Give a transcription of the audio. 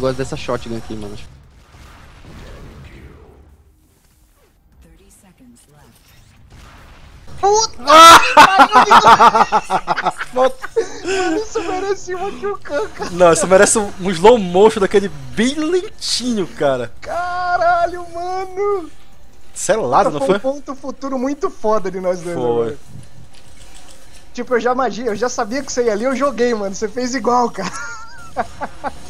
Eu gosto dessa shotgun aqui, mano. Puta! Mano, isso merecia uma Q-Kan, cara. Não, isso merece um slow motion daquele bem lentinho, cara. Caralho, mano. Selado, não foi? Foi um ponto futuro muito foda de nós dois, foi. Né, tipo, eu já sabia que você ia ali, eu joguei, mano. Você fez igual, cara.